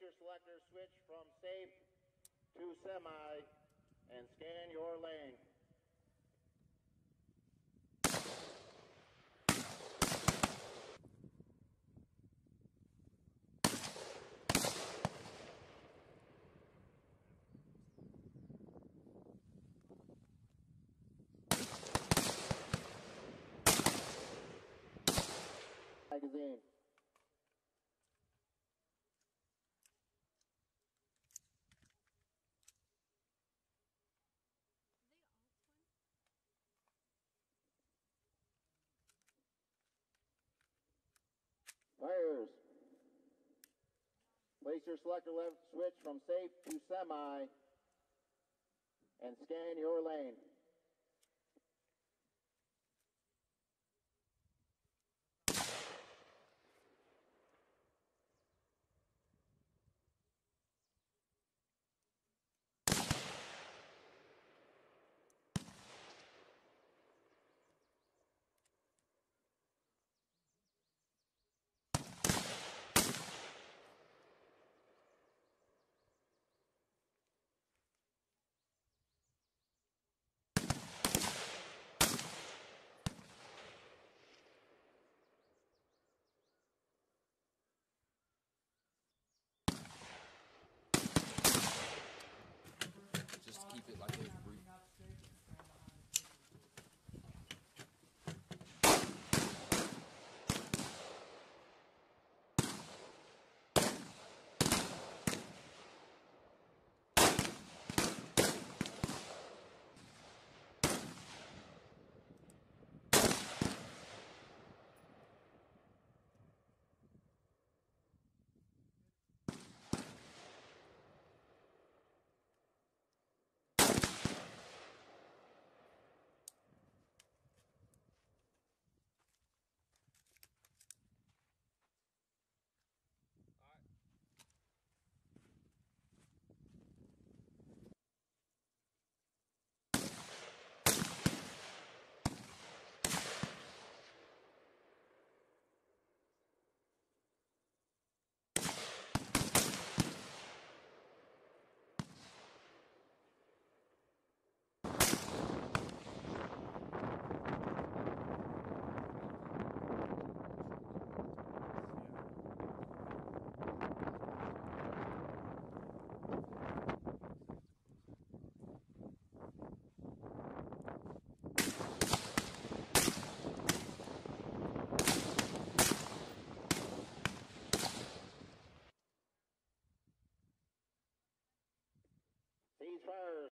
your selector, switch from safe to semi, and scan your lane. Magazine. Fires. Place your selector left switch from safe to semi and scan your lane. Keep it like this. Fires.